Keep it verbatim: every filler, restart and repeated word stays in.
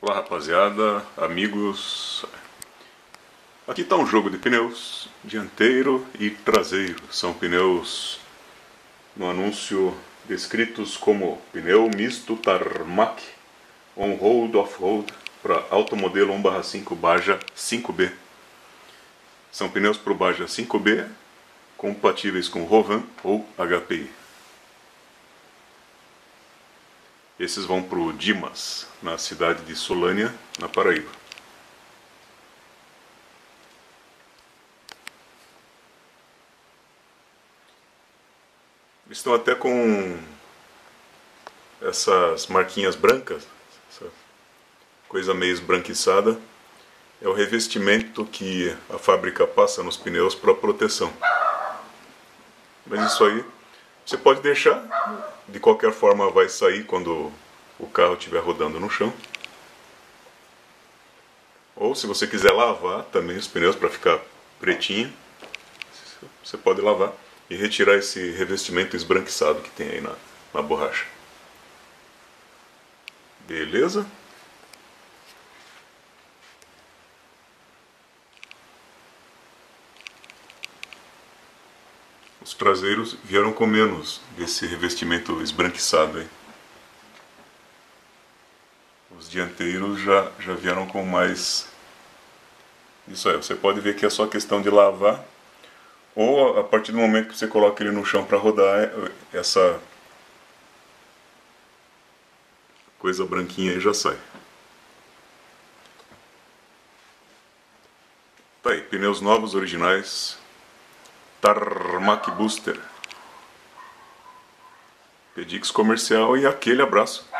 Olá rapaziada, amigos, aqui está um jogo de pneus, dianteiro e traseiro. São pneus no anúncio descritos como pneu misto Tarmac on-road off-road para automodelo um barra cinco Baja cinco B. São pneus para o Baja cinco B compatíveis com Rovan ou H P I. Esses vão para o Dimas, na cidade de Solânea, na Paraíba. Estão até com essas marquinhas brancas, essa coisa meio esbranquiçada. É o revestimento que a fábrica passa nos pneus para proteção. Mas isso aí você pode deixar, de qualquer forma vai sair quando o carro estiver rodando no chão. Ou se você quiser lavar também os pneus para ficar pretinho, você pode lavar e retirar esse revestimento esbranquiçado que tem aí na, na borracha. Beleza? Os traseiros vieram com menos desse revestimento esbranquiçado aí. Os dianteiros já, já vieram com mais. Isso aí, você pode ver que é só questão de lavar. Ou a partir do momento que você coloca ele no chão para rodar, essa coisa branquinha aí já sai. Tá aí, pneus novos, originais. Tarmac Booster, Pedix comercial, e aquele abraço.